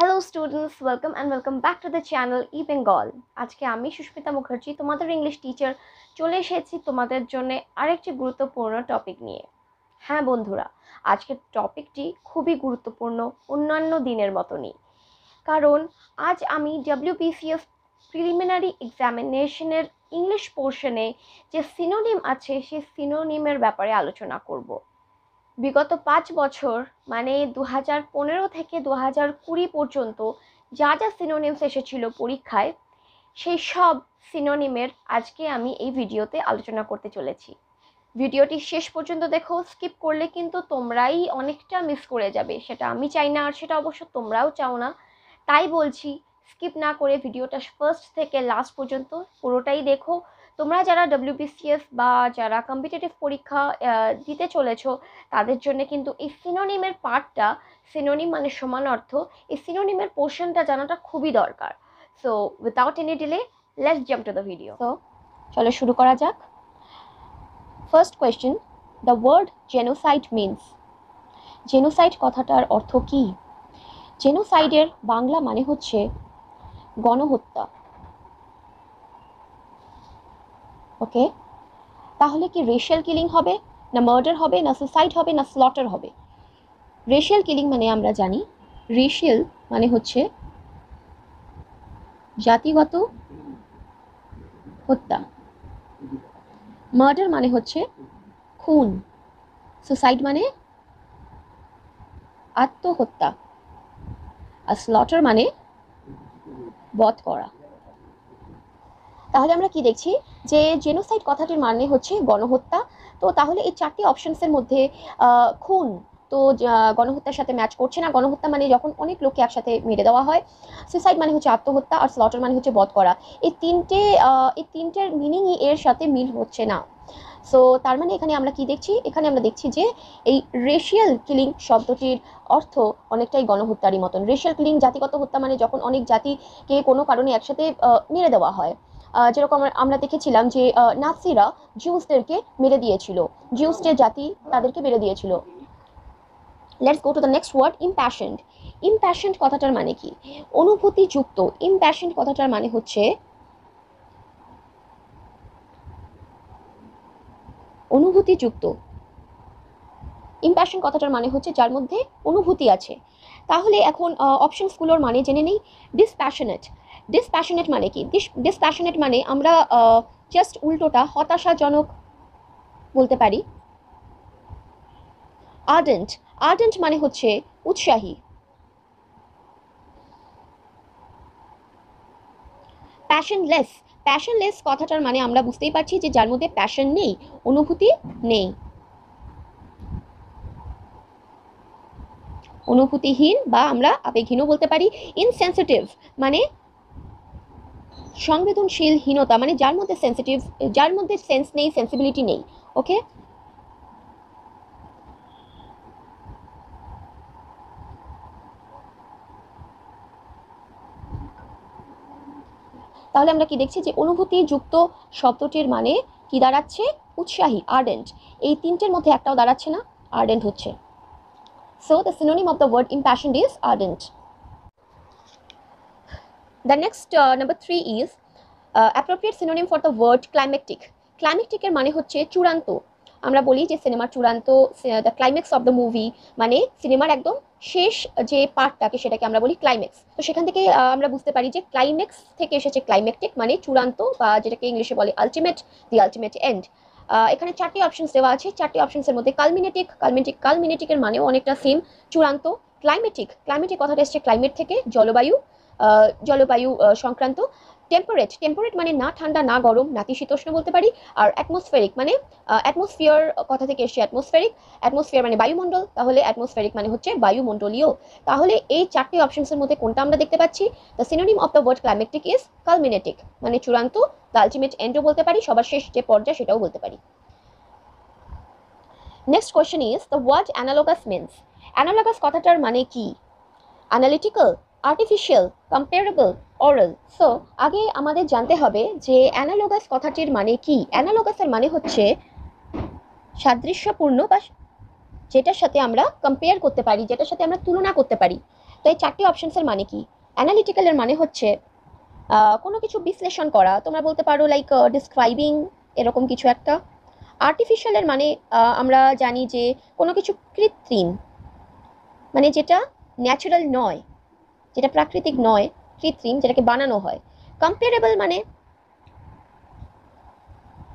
Hello students, welcome and welcome back to the channel E Bengal. आज के आमी सुष्मिता मुखर्जी तुम्हारे इंग्लिश टीचर चले एसेछि तुम्हारे जन्य आरेकटी गुरुत्वपूर्ण टपिक निये। हाँ बंधुरा, आज के टपिकटी खूबी गुरुत्वपूर्ण अन्यान्य दिनेर मतोनी, कारण आज आमी WBCS प्रिलिमिनारि एक्सामिनेशनेर इंग्लिश पोर्शने जे सिनोनिम आछे सेई सिनोनिमेर ब्यापारे आलोचना करब। विगत 5 बछर माने 2015 थेके 2020 पर्यन्त जा जा सिनोनिम्स एसेछिलो परीक्षाय सेई सब सिनोनिमेर आजके आमी एई भिडियोते आलोचना करते चलेछि। भिडियोटी शेष पर्यन्त देखो, स्किप करले किन्तु तोमराई अनेकटा मिस करे जाबे, सेटा आमी चाइ ना आर सेटा अवश्य तोमराओ चाओ ना। ताई बोलछि स्किप ना करे भिडियोटा फार्स्ट थेके लास्ट पर्यन्त पुरोटाई देखो। তোমরা যারা WBCS বা যারা কম্পিটিটিভ পরীক্ষা দিতে চলেছো তাদের জন্য কিন্তু এই সিনোনিমের পার্টটা, সিনোনিম মানে সমান অর্থ, এই সিনোনিমের পোর্শনটা জানাটা খুবই দরকার। So without any delay let's jump to the video. So চলো শুরু করা যাক। First question, the word genocide means. Genocide কথাটার অর্থ কি? জেনোসাইডের বাংলা মানে হচ্ছে গণহত্যা। ओके, ताहले कि रेशियल किलिंग होबे ना, मर्डर होबे ना, सुसाइड होबे ना, स्लॉटर होबे? रेशियल किलिंग माने आमरा जानी रेशियल माने होच्छे जातिगत हत्या, मर्डर माने होच्छे खून, सुसाइड माने आत्महत्या और स्लॉटर माने वध करा। ताहले आमरा कि देखछि जे जेनोसाइड कथाटिर माने होच्छे गणहत्या। तो ताहले एई चारटी अपशन्सेर मध्ये खून तो गणहत्यार साथे मैच करछे ना, गणहत्या माने जखन अनेक लोकके एकसाथे मेरे देवा हय, सुसाइड माने होच्छे आत्महत्या और स्लटर माने होच्छे वध करा। एई तीनटेर मिनिंगई एर साथे मिल होच्छे ना। सो तार माने एखाने आमरा कि देखछि, एखाने आमरा देखछि जे एई रेशियल किलिंग शब्दटिर अर्थ अनेकटाई गणहत्यारই मतन। रेशियल किलिंग जातिगत हत्या माने जखन अनेक जातिके कोनो कारणे एकसाथे मेरे देवा हय। যেরকম আমরা দেখেছিলাম যে নাসিরা জিউসদেরকে মেরে দিয়েছিল, জিউসদের জাতি তাদেরকে মেরে দিয়েছিল। Let's go to the next word, impassioned. Impassioned কথাটার মানে কি? অনুভূতিযুক্ত। ইমপ্যাশন্ড কথাটার মানে হচ্ছে অনুভূতিযুক্ত। ইমপ্যাশন্ড কথাটার মানে হচ্ছে যার মধ্যে অনুভূতি আছে। তাহলে এখন অপশনসগুলোর মানে জেনে নিই। ডিসপ্যাশনেট। ডিসপ্যাশনেট মানে কি? ডিসপ্যাশনেট মানে আমরা জাস্ট উল্টোটা হতাশাজনক বলতে পারি। আর্ডেন্ট। আর্ডেন্ট মানে হচ্ছে উৎসাহী। প্যাশনলেস। প্যাশনলেস কথাটার মানে আমরা বুঝতেই পারছি যে যার মধ্যে প্যাশন নেই, অনুভূতি নেই, অনুভূতিহীন বা আমরা আবেগহীনও বলতে পারি। ইনসেনসিটিভ মানে সংবেদনশীলহীনতা, মানে যার মধ্যে সেন্সিটিভ, যার মধ্যে সেন্স নেই, সেন্সিবিলিটি নেই। ওকে, তাহলে আমরা কি দেখছি যে অনুভূতিযুক্ত শব্দটির মানে কি দাঁড়াচ্ছে? উৎসাহী, আর্ডেন্ট। এই তিনটের মধ্যে একটাও দাঁড়াচ্ছে না, আর্ডেন্ট হচ্ছে। So the synonym of the word impassioned is ardent. The next number 3 is appropriate synonym for the word climactic. Climactic er mane hocche churanto. Amra boli je cinema churanto, the climax of the movie, mane cinema r ekdom shesh je part ta ke seta ke amra boli climax. To sekhan theke amra bujhte pari je climax theke esheche climactic mane churanto ba jeta ke english e bole ultimate, the ultimate end. এখানে 4টি options দেওয়া আছে। 4টি অপশনসের মধ্যে কালমিনেটিক। কালমিনেটিকের মানেও অনেকটা same, চূড়ান্ত। Climatic, climatic কথাটা এসছে ক্লাইমেট থেকে, জলবায়ু, জলবায়ু সংক্রান্ত। টেম্পারেট, টেম্পারেট মানে না ঠান্ডা না গরম, নাতিশীতোষ্ণ বলতে পারি। আর অ্যাটমসফেরিক মানে অ্যাটমসফিয়ার কথা থেকে এসছে অ্যাটমসফেরিক। অ্যাটমসফিয়ার মানে বায়ুমণ্ডল, তাহলে অ্যাটমসফেরিক মানে হচ্ছে বায়ুমণ্ডলীয়। তাহলে এই 4টি অপশনসের মধ্যে কোনটা আমরা দেখতে পাচ্ছি? The synonym of the word climatic is কালমিনেটিক, মানে চূড়ান্ত, দ্য আলটিমেট এন্ডও বলতে পারি, সবার শেষ যে পর্যায় সেটাও বলতে পারি। Next question is the word analogous means. Analogous কথাটার মানে কি? Analytical, artificial, comparable, oral. So আগে আমাদের জানতে হবে যে অ্যানালগাস কথাটির মানে কি। অ্যানালগাসের মানে হচ্ছে সাদৃশ্যপূর্ণ বা যেটার সাথে আমরা কম্পেয়ার করতে পারি, যেটার সাথে আমরা তুলনা করতে পারি। तो ये चारटी अपशन्सर मान कि एनालिटिकल मान हे कोनो किछु विश्लेषण करा तोमरा बोलते पारो लाइक डिस्क्राइबिंग एरकम किछु एकटा। आर्टिफिशियल माने आमरा जानी जे कोनो किछु कृत्रिम माने जेटा न्याचुरल नय जेटा प्राकृतिक नय कृत्रिम जेटाके बानानो हय। कम्पेरेबल माने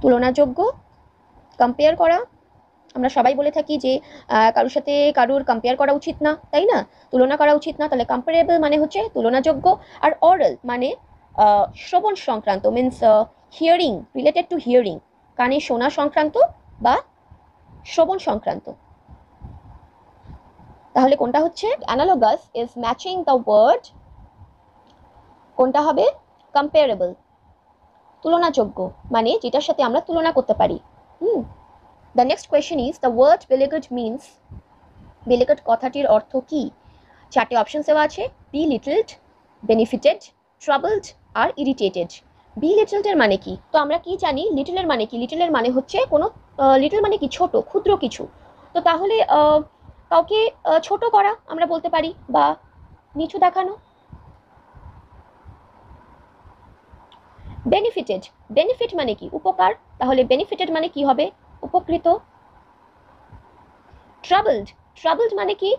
तुलनायोग्य कम्पेयर करा आमरा सबाई बोले थाकि जे कारोर साथे कारोर कम्पेयर करा उचित ना ताई ना तुलना करा उचित ना। ताहले कम्पेरेबल माने होच्छे तुलनायोग्य और ओरल माने श्रवण संक्रांत means hearing related to hearing काने शोना संक्रांत बा श्रवण संक्रांत। ताहले कोनटा होच्छे analogous is matching the word कोनटा हबे कम्पेरेबल तुलनायोग्य माने जेटार साथे आमरा तुलना करते पारी। The next question is the word beleaguered means beleaguered कथाटिर अर्थ की। चारटे अपशन देवा आछे बेलिटल्ड बेनिफिटेड ट्राबल्ड और इरिटेटेड। बेलिटल्डर माने कि तो आमरा कि जानी लिटलर माने कि लिटलर माने होच्छे कोनो लिटल माने कि छोटो क्षुद्र किछु तो ताहले काउके छोटो करा आमरा बोलते पारी बा नीचू देखानो। बेनिफिटेड बेनिफिट माने कि उपकार ताहले बेनिफिटेड माने कि होबे उपकृत। ट्राबल्ड ट्राबल्ड माने कि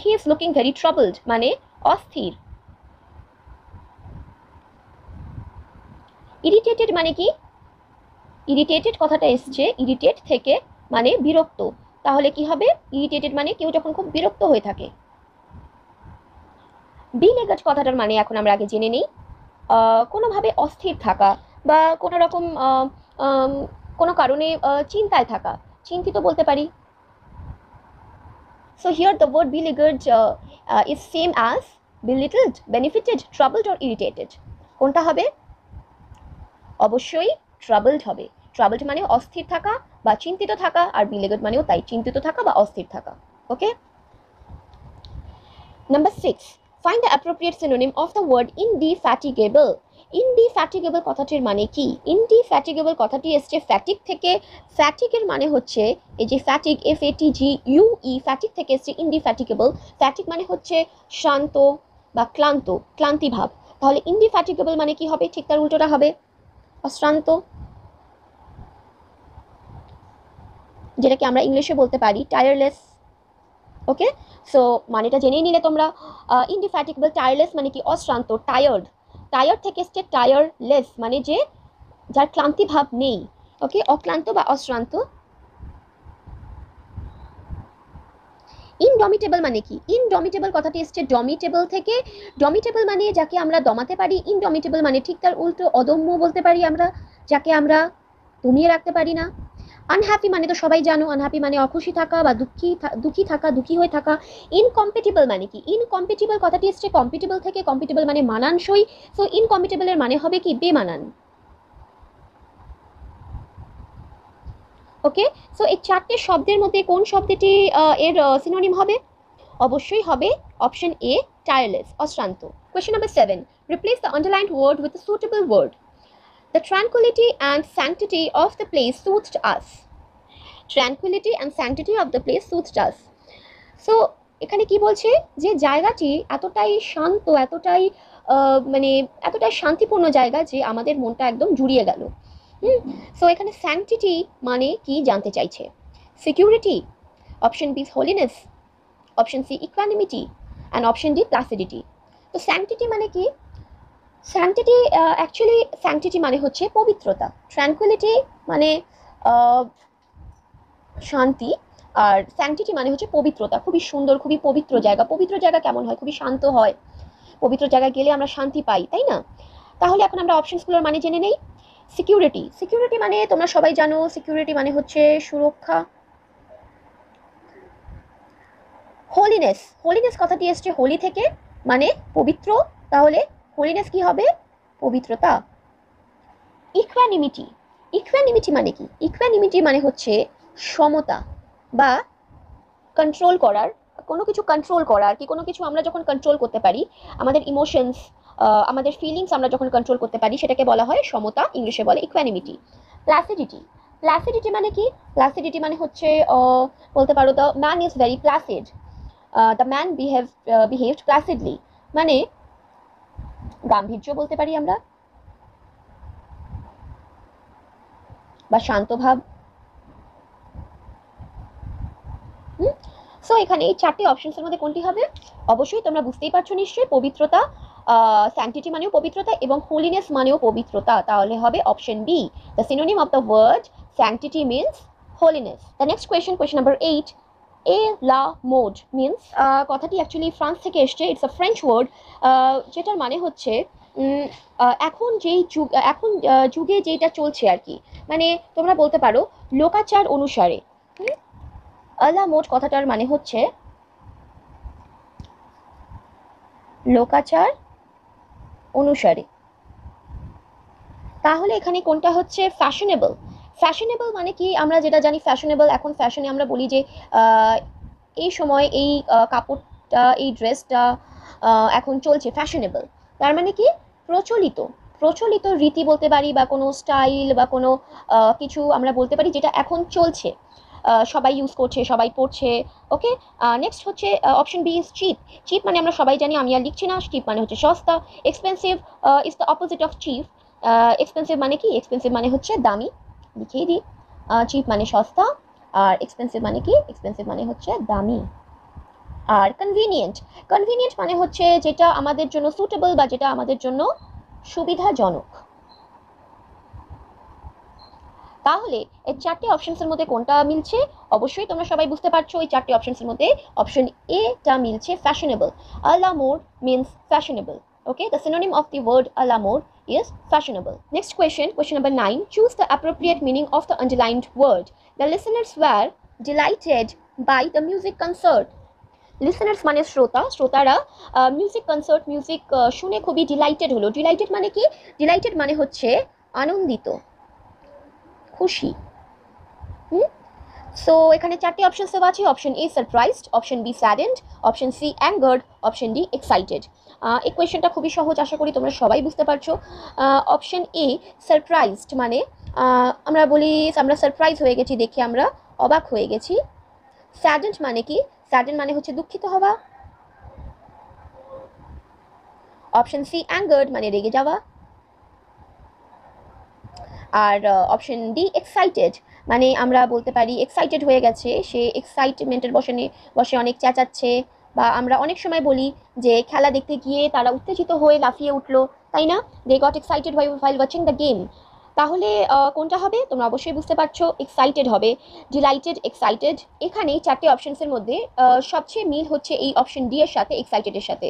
he is looking very troubled माने अस्थिर। इरिटेटेड माने कि इरिटेटेड कथाटा एसेছে इरिटेट থেকে माने বিরক্ত তাহলে কি হবে ইরিটেটেড মানে কেউ যখন খুব বিরক্ত হয়ে থাকে। বেলিগেট কথাটার মানে এখন আমরা আগে জেনে নেই কোনো ভাবে অস্থির থাকা বা কোনো রকম কোনো কারণে চিন্তায় থাকা চিন্তিত বলতে পারি। So here the word beleaguered is same as belittled benefited troubled or irritated. কোনটা হবে अवश्य ट्राबल्ड है ट्राबल्ड माने अस्थिर थाका चिंतित थाका और बेलिगेट माने ताई चिंतित थाका अस्थिर थाका। Okay number 6 find the appropriate synonym of the word indefatigable. Indefatigable कथाटिर माने कि इनडिफैटिगेबल कथाटी एसेছে फैटिग थेके फैटिगर माने होच्छे ए जे फैटिग FATIGUE फैटिग थेके एसेছে इनडिफैटिगेबल। फैटिग माने होच्छे शांत बा क्लांत क्लांति भाव ताहले इनडिफैटिगेबल माने कि होबे ठीक तार उल्टोटा होबे अश्रांत जेटा कि आमरा इंग्लिशे बोलते पारी टायरलेस। ओके सो मानेटा जेने निले तोमरा इनडिफैटिगेबल टायरलेस माने कि अश्रांत टायर्ड टायर्ड थेके एसेছে टायरलेस माने जे जार क्लांति भाव नहीं। ओके अक्लांत बा अश्रांत। इनडमिटेबल माने कि इनडमिटेबल कथाटी एसेছে डमिटेबल थेके डमिटेबल माने जाके आमरा दमाते पारी इनडमिटेबल माने ठीक तार उल्टो अदम्य बोलते पारी आमरा जाके आमरा दमिये राखते पारी ना। अनहैपी माने तो सबाई जानो अनहैपी माने अखुशी थाका बा दुखी थाका दुखी होये थाका। इनकम्पेटिबल माने कि इनकम्पेटिबल कथाटी एसेছে कम्पेटिबल थेके कम्पेटिबल माने मानानसई सो इनकम्पेटिबलेर माने होबे कि बेमानान। ओके सो ये चारटे शब्देर मध्य कौन शब्दटी एर सिनोनिम होबे अवश्य होबे ऑप्शन ए टायरलेस अश्रांत। Question number 7 replace the underlined word with a suitable word. The tranquility and sanctity of the place soothed us. Tranquility and sanctity of the place soothed us. So এখানে কি বলছে যে জায়গাটি এতটাই শান্ত এতটাই মানে এতটাই শান্তিপূর্ণ জায়গা যে আমাদের মনটা একদম জুড়িয়ে গেল। सो এখানে স্যাংটিটি মানে কি জানতে চাইছে। Security option B holiness option C equanimity and option D placidity. তো স্যাংটিটি মানে কি স্যাংটিটি অ্যাকচুয়ালি স্যাংটিটি মানে হচ্ছে পবিত্রতা। ট্র্যাঙ্কুইলিটি মানে শান্তি আর স্যাংটিটি মানে হচ্ছে পবিত্রতা। খুবই সুন্দর খুবই পবিত্র জায়গা। পবিত্র জায়গা কেমন হয় খুবই শান্ত হয় পবিত্র জায়গায় গেলে আমরা শান্তি পাই তাই না। তাহলে এখন আমরা অপশনসগুলোর মানে জেনে নেই। সিকিউরিটি সিকিউরিটি মানে তোমরা সবাই জানো সিকিউরিটি মানে হচ্ছে সুরক্ষা। হোলিনেস হোলিনেস কথাটি এসেছে হোলি থেকে মানে পবিত্র তাহলে হোলিনেস কি হবে পবিত্রতা। ইকুয়ানিমিটি ইকুয়ানিমিটি মানে কি ইকুয়ানিমিটি মানে হচ্ছে সমতা বা কন্ট্রোল করার কোনো কিছু কন্ট্রোল করা আর কি কোনো কিছু আমরা যখন কন্ট্রোল করতে পারি আমাদের ইমোশনস আমাদের ফিলিংস আমরা যখন কন্ট্রোল করতে পারি সেটাকে বলা হয় সমতা ইংলিশে বলে ইকুয়ানিমিটি। প্লাসিডিটি প্লাসিডিটি মানে কি প্লাসিডিটি মানে হচ্ছে বলতে পারো the man is very placid the man behaved placidly, মানে গাম্ভীর্য বলতে পারি আমরা, বা শান্ত ভাব। সো এখানে এই চারটি অপশনসের মধ্যে কোনটি হবে? অবশ্যই তোমরা বুঝতেই পারছো নিশ্চয়ই, পবিত্রতা, স্যাংটিটি মানেও পবিত্রতা এবং হোলিনেস মানেও পবিত্রতা। তাহলে হবে option B, the synonym of the word sanctity means holiness. The next question, question number 8, a la mode means, কথাটি অ্যাকচুয়ালি ফ্রান্স থেকে এসছে, ইটস আ ফ্রেঞ্চ ওয়ার্ড, যেটার মানে হচ্ছে এখন যেই যুগ, এখন যুগে যেটা চলছে আর কি, মানে তোমরা বলতে পারো লোকাচার অনুসারে। আলা মোড কথাটার মানে হচ্ছে লোকাচার অনুসারে। তাহলে এখানে কোনটা হচ্ছে ফ্যাশনেবল? ফ্যাশনেবল মানে কি? আমরা যেটা জানি ফ্যাশনেবল, এখন ফ্যাশনে আমরা বলি যে এই সময় এই কাপড়টা, এই ড্রেসটা এখন চলছে, ফ্যাশনেবল। তার মানে কি? প্রচলিত, প্রচলিত রীতি বলতে পারি, বা কোনো স্টাইল বা কোনো কিছু আমরা বলতে পারি যেটা এখন চলছে, সবাই ইউজ করছে, সবাই পড়ছে। ওকে, নেক্সট হচ্ছে option B is cheap. Cheap মানে আমরা সবাই জানি, আমি আর লিখছি না, চিপ মানে হচ্ছে সস্তা। Expensive is the opposite of cheap. Expensive মানে কি? এক্সপেন্সিভ মানে হচ্ছে দামি, লিখেই দিই, চিপ মানে সস্তা, আর এক্সপেন্সিভ মানে কি? এক্সপেন্সিভ মানে হচ্ছে দামি। আর কনভিনিয়েন্ট, কনভিনিয়েন্ট মানে হচ্ছে যেটা আমাদের জন্য সুটেবল বা যেটা আমাদের জন্য সুবিধাজনক। তাহলে এই চারটি অপশনসের মধ্যে কোনটা মিলছে? অবশ্যই তোমরা সবাই বুঝতে পারছো এই চারটি অপশনসের মধ্যে অপশন এটা মিলছে, fashionable. A la mode means fashionable. Okay, the synonym of the word a la mode is fashionable. Next question, question number 9, choose the appropriate meaning of the underlined word. The listeners were delighted by the music concert. Listeners মানে শ্রোতা, শ্রোতারা music concert, music শুনে খুবই delighted হলো। Delighted মানে কি? Delighted মানে হচ্ছে আনন্দিত, খুশি। সো এখানে চারটি অপশন সব আছে, option A surprised, option B saddened, option C angered, option D excited. এই কোয়েশ্চেনটা খুবই সহজ, আশা করি তোমরা সবাই বুঝতে পারছো। অপশন এ সারপ্রাইজড মানে আমরা বলি আমরা সারপ্রাইজ হয়ে গেছি, দেখে আমরা অবাক হয়ে গেছি। স্যাডেন্ড মানে কি? স্যাডেন্ড মানে হচ্ছে দুঃখিত হওয়া। অপশন সি অ্যাঙ্গার্ড মানে রেগে যাওয়া। আর অপশন ডি এক্সাইটেড মানে আমরা বলতে পারি এক্সাইটেড হয়ে গেছে, সে এক্সাইটমেন্টের বসে অনেক চেঁচাচ্ছে, বা আমরা অনেক সময় বলি যে খেলা দেখতে গিয়ে তারা উত্তেজিত হয়ে লাফিয়ে উঠলো, তাই না? They got excited while watching the game। তাহলে কোনটা হবে? তোমরা অবশ্যই বুঝতে পারছো, এক্সাইটেড হবে, ডিলাইটেড, এক্সাইটেড। এখানে চারটে অপশনসের মধ্যে সবচেয়ে মিল হচ্ছে এই অপশন ডি এর সাথে, এক্সাইটেডের সাথে।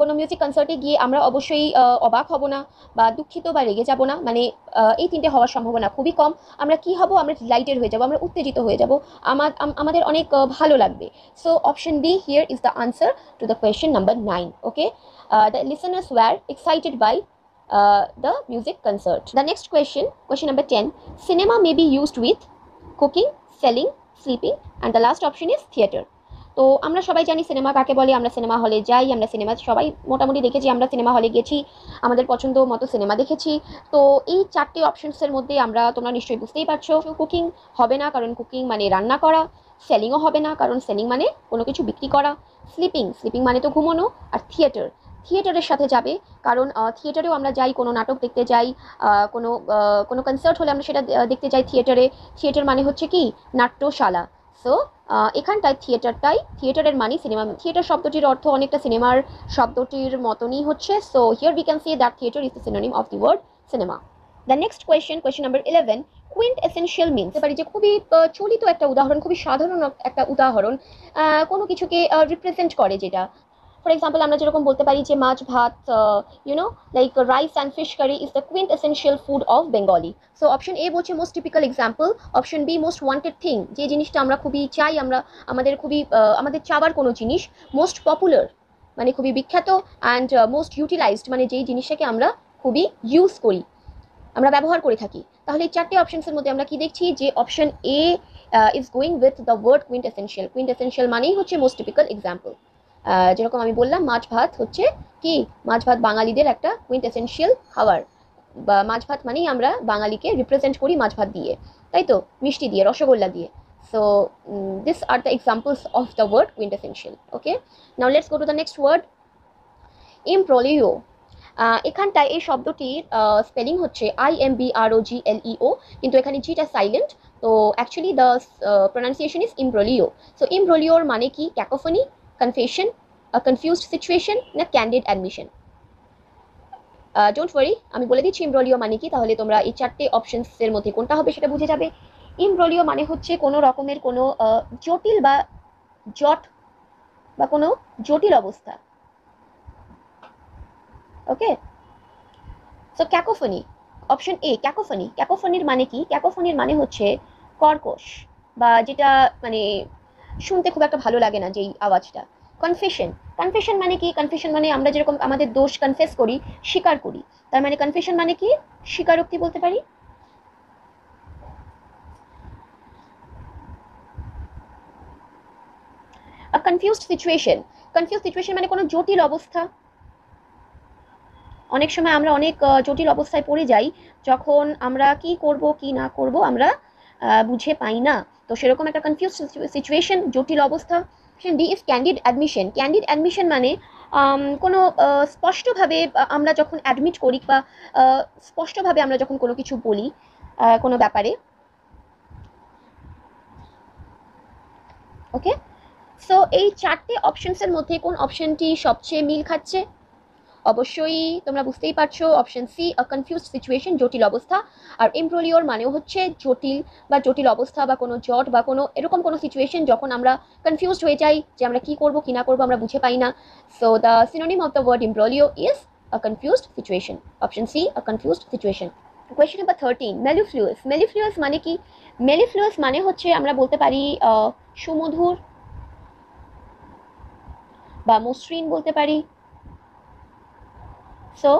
কোনো মিউজিক কনসার্টে গিয়ে আমরা অবশ্যই অবাক হব না বা দুঃখিত বা রেগে যাব না, মানে এই তিনটে হওয়ার সম্ভাবনা খুবই কম। আমরা কি হব? আমরা ডিলাইটেড হয়ে যাব, আমরা উত্তেজিত হয়ে যাব, আমাদের অনেক ভালো লাগবে। So option B here is the answer to the question number 9। Okay, the listeners were excited by the music concert. The next question, question number 10, cinema may be used with cooking, selling, sleeping, and the last option is theater. তো আমরা সবাই জানি cinema কাকে বলে, আমরা cinema হলে যাই, আমরা সিনেমা সবাই মোটামুটি দেখেছি, আমরা সিনেমা হলে গেছি, আমাদের পছন্দ মতো সিনেমা দেখেছি। তো এই চারটে অপশনসের মধ্যে আমরা, তোমরা নিশ্চয়ই বুঝতেই পারছো, কুকিং হবে না, কারণ কুকিং মানে রান্না করা। সেলিংও হবে না, কারণ সেলিং মানে কোনো কিছু বিক্রি করা। স্লিপিং, স্লিপিং মানে তো ঘুমোনো। আর থিয়েটার, থিয়েটারের সাথে যাবে, কারণ থিয়েটারেও আমরা যাই, কোনো নাটক দেখতে যাই, কোনো কনসার্ট হলে আমরা সেটা দেখতে যাই থিয়েটারে। থিয়েটার মানে হচ্ছে কি? নাট্যশালা। সো এখানটায় থিয়েটারটাই, থিয়েটারের মানে সিনেমা, থিয়েটার শব্দটির অর্থ অনেকটা সিনেমার শব্দটির মতনই হচ্ছে। So here we can see that theatre is the synonym of the word cinema. The next question, question number 11, quintessential means. বলতে পারি যে খুবই চলিত একটা উদাহরণ, খুবই সাধারণ একটা উদাহরণ, কোনো কিছুকে রিপ্রেজেন্ট করে। যেটা ফর এক্সাম্পল আমরা যেরকম বলতে পারি যে মাছ ভাত, you know like rice and fish curry is the quintessential food of Bengali. So option A বলছে most typical example, option B most wanted thing, যে জিনিসটা আমরা খুবই চাই, আমরা আমাদের চাওয়ার কোনো জিনিস, মোস্ট পপুলার মানে খুবই বিখ্যাত, অ্যান্ড মোস্ট ইউটিলাইজড মানে যেই জিনিসটাকে আমরা খুবই ইউজ করি, আমরা ব্যবহার করে থাকি। তাহলে এই চারটে অপশনসের মধ্যে আমরা কি দেখছি? যে option A is going with the word quintessential. Quintessential মানেই হচ্ছে মোস্ট টিপিক্যাল এক্সাম্পল। যেরকম আমি বললাম মাছ ভাত হচ্ছে কি? মাছ ভাত বাঙালিদের একটা কুইন্ট এসেন্সিয়াল খাবার, বা মাছ ভাত মানেই আমরা বাঙালিকে রিপ্রেজেন্ট করি মাছ ভাত দিয়ে, তাই তো? মিষ্টি দিয়ে, রসগোল্লা দিয়ে। So these are the examples of the word quintessential. Okay, now let's go to the next word, imbroglio. एखानटाय ए शब्दटिर स्पेलिंग होच्छे IMBROGLEO किन्तु एखाने जीटा साइलेंट तो actually the pronunciation is imbroglio. So इम्ब्रोलियोर माने कि कैकोफनी, कन्फेशन, कन्फ्यूज्ड सिचुएशन ना कैंडिड एडमिशन. डोंट वरी आमी बोले दिच्छी इम्ब्रोलियो माने कि ताहले तोमरा एई चारटे अपशन्सेर मध्ये कोनटा होबे सेटा बुझे जाबे. इम्ब्रोलियो माने होच्छे कोनो रकमेर कोनो जटिल बा जट बा कोनो जटिल अवस्था. Okay so cacophony option A cacophony. कैकोफनिर माने कि कैकोफनिर माने होच्छे कर्कश बा जेटा माने सुनते खूब एक भालो लागे ना जे आवाज़टा. कन्फेशन कन्फेशन माने कि कन्फेशन माने आमरा जेरकम आमादेर दोष कन्फेस करी स्वीकार करी तार माने कन्फेशन माने कि स्वीकारोक्ति बोलते पारी. अ कन्फ्यूज्ड सिचुएशन माने कोनो जटिल अवस्था. अनेक समय आमरा अनेक जटिल अवस्थाय पड़े जाई जखन आमरा कि करब कि ना करब आमरा बुझे पाई ना. तो सेरकम एकटा कन्फ्यूज्ड सिचुएशन जटिल अवस्था. Second D is candid admission. Candid admission माने कोनो स्पष्टभावे आमरा जखन एडमिट करी बा स्पष्टभावे आमरा जखन कोनो किछु बोली कोनो ब्यापारे. ओके सो एई चारटे अपशन्सेर मध्ये कोन अपशनटी सबचेये मिल खाচ্ছে अवश्यई तोमरा बुझतेई पारछो option C a confused situation जटिल अवस्था. और इम्ब्रोलियोर मानेও হচ্ছে জটিল বা জটিল অবস্থা বা কোনো জট বা কোনো এরকম কোনো সিচুয়েশন যখন আমরা কনফিউজড হয়ে যাই যে আমরা কি করব কি না করব আমরা বুঝে পাই না. So the synonym of the word imbroglio is a confused situation. Option C a confused situation. Question number 13 mellifluous. Mellifluous মানে কি? মেলিফ্লুয়াস মানে হচ্ছে আমরা বলতে পারি সুমধুর বা মসৃণ বলতে পারি. सो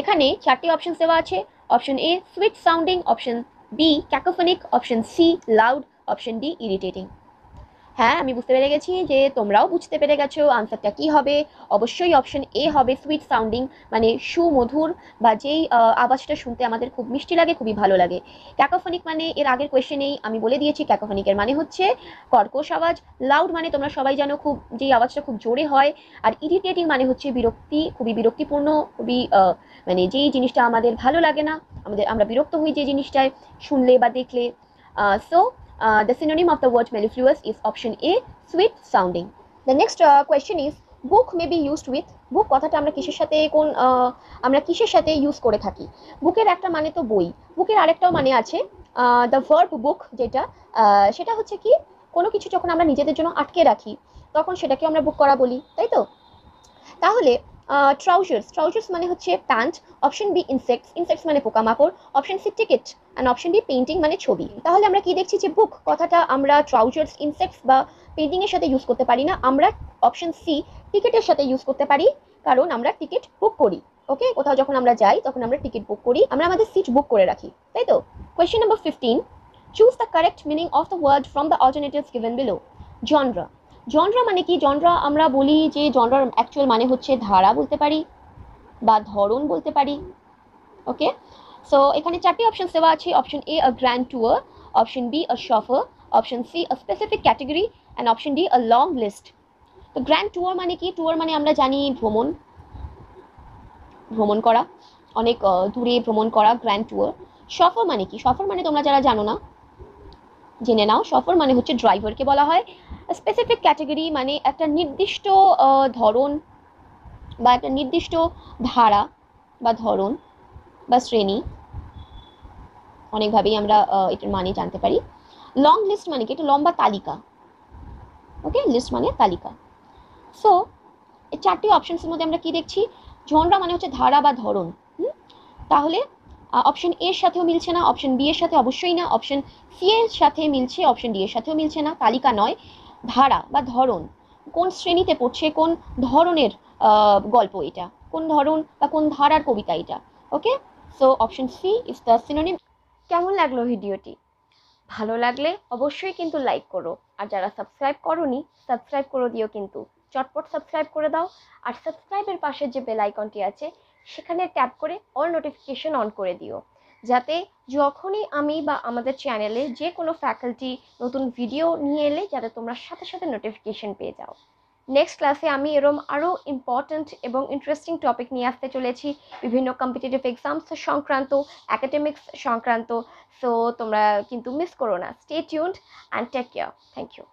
एखाने चारटी अपशन देवा आछे. Option A sweet sounding, option B cacophonic, option C loud, option D irritating. हाँ आमी बुझते पेरे गेछी जे तोमराओ बुझते पेरे गेछो आंसरटा कि हबे. अवश्यई अपशन ए हबे सुइट साउंडिंग माने सुमधुर बा जेई आवाजटा शुनते आमादेर खूब मिष्टि लागे खूबई भालो लागे. कैकोफनिक माने एर आगेर क्वेश्चनेई आमी बोले दिएछि कैकोफनिकेर माने होच्छे कर्कश आवाज. लाउड माने तोमरा सबाई जानो खूब जेई आवाजटा खूब जोरे हय. आर इरिटेटिंग माने होच्छे बिरक्ति खूबई बिरक्तिपूर्ण खूबई माने जेई जिनिसटा आमादेर भालो लागे ना आमादेर आमरा बिरक्त हई जे जिनिसटाय शुनले बा देखले. सो the synonym of the word mellifluous is option A, sweet sounding. The next question is book may be used with. book কথাটা আমরা কিসের সাথে কোন আমরা কিসের সাথে ইউজ করে থাকি. বুকের একটা মানে তো বই, বুকের আরেকটাও মানে আছে the verb book যেটা সেটা হচ্ছে কি কোনো কিছু যখন আমরা নিজেদের জন্য আটকে রাখি তখন সেটাকে আমরা বুক করা বলি, তাই তো? তাহলে ট্রাউজার্স, ট্রাউজার্স মানে হচ্ছে pant. Option B insects, insects মানে পোকামাকড়. Option C ticket and option D painting মানে ছবি. তাহলে আমরা কি দেখছি যে বুক কথাটা আমরা ট্রাউজার্স, ইনসেক্টস বা পেইন্টিংয়ের সাথে ইউজ করতে পারি না. আমরা অপশন সি টিকিটের সাথে ইউজ করতে পারি কারণ আমরা টিকিট বুক করি. ওকে কোথাও যখন আমরা যাই তখন আমরা টিকিট বুক করি, আমরা আমাদের সিট বুক করে রাখি, তাই তো? Question number 15 choose the correct meaning of the word from the alternatives given below. Genre, genre মানে কি? জনরা আমরা বলি যে জনরার অ্যাকচুয়াল মানে হচ্ছে ধারা বলতে পারি বা ধরন বলতে পারি. ওকে সো এখানে চারটি অপশন দেওয়া আছে. Option A a grand tour, option B a chauffeur, option C a specific category and option D a long list. তো গ্র্যান্ড ট্যুর মানে কি? ট্যুর মানে আমরা জানি ভ্রমণ, ভ্রমণ করা, অনেক দূরে ভ্রমণ করা গ্র্যান্ড ট্যুর. শফার মানে কি? শফার মানে তোমরা যারা জানো না জেনে নাও, শফার মানে হচ্ছে ড্রাইভারকে বলা হয়. স্পেসিফিক ক্যাটাগরি মানে একটা নির্দিষ্ট ধরন বা একটা নির্দিষ্ট ধারা বা ধরন বা শ্রেণী, অনেকভাবেই আমরা এটার মানে জানতে পারি. লং লিস্ট মানে কি? এটা লম্বা তালিকা. ওকে লিস্ট মানে তালিকা. সো এই চারটি অপশনসের মধ্যে আমরা কি দেখছি? জনরা মানে হচ্ছে ধারা বা ধরন. তাহলে অপশন এর সাথেও মিলছে না, অপশন বি এর সাথে অবশ্যই না, অপশন সি এর সাথে মিলছে, অপশন ডি এর সাথেও মিলছে না. তালিকা নয়, ধারা বা ধরন, কোন শ্রেণীতে পড়ছে, কোন ধরনের গল্প এটা, কোন ধরন বা কোন ধারার কবিতা এটা. Okay so option C is the synonym. কেমন লাগলো ভিডিওটি? ভালো লাগলে অবশ্যই কিন্তু লাইক করো, আর যারা সাবস্ক্রাইব করোনি সাবস্ক্রাইব করে দিও, কিন্তু চটপট সাবস্ক্রাইব করে দাও. আর সাবস্ক্রাইবের পাশে যে বেল আইকনটি আছে সেখানে ট্যাপ করে অল নোটিফিকেশন অন করে দিও যাতে যখনই আমি বা আমাদের চ্যানেলে যে কোনো ফ্যাকাল্টি নতুন ভিডিও নিয়ে এলে যাতে তোমরা সাথে সাথে নোটিফিকেশন পেয়ে যাও। নেক্সট ক্লাসে আমি এরকম আরও ইম্পর্ট্যান্ট এবং ইন্টারেস্টিং টপিক নিয়ে আসতে চলেছি, বিভিন্ন কম্পিটিটিভ এক্সামস সংক্রান্ত, অ্যাকাডেমিক্স সংক্রান্ত। সো তোমরা কিন্তু মিস করো না। Stay tuned and take care. Thank you.